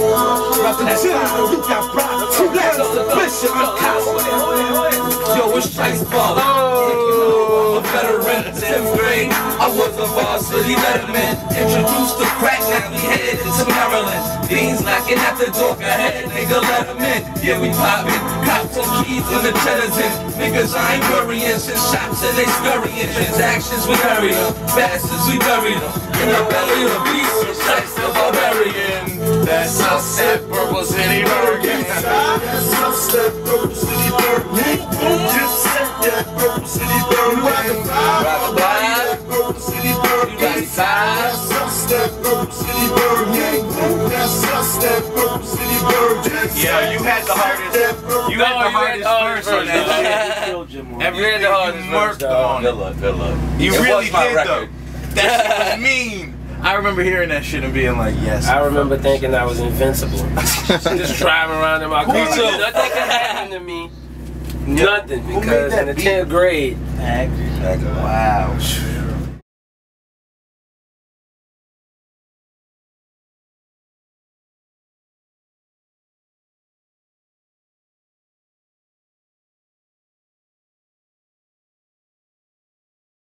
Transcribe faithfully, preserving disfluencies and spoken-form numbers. Rapper general, you got props. Two letters, submission, I'm cops. Yo, it's Trice Ball. I'm a veteran, tenth grade. I was a varsity letterman. Introduced the crack, now we headed into Maryland. Dean's knocking at the door, go ahead, nigga, let him in. Yeah, we poppin'. Cops and keys when the cheddar's in. Niggas, I ain't worrying. Since shops and they scurrying. Transactions, we bury them. Bastards, we bury them. In the belly of the beast, it's like the barbarian. That's how Purple City Bergen. That's how Purple City Bergen. Tip set, yeah, Purple City Bergen. Rock a body, Purple City Bergen. That's how Purple City Bergen. That's how Purple City Bergen. Yeah, you had the hardest. You no, had the hardest hard verse on that. Everything you worked on. Good luck, good luck. You it really was my did record. Though. That shit was mean. I remember hearing that shit and being like, yes. I remember folks. thinking I was invincible. Just driving around in my car. Me too. Nothing could happen to me. Nothing. Because in the tenth grade. Wow.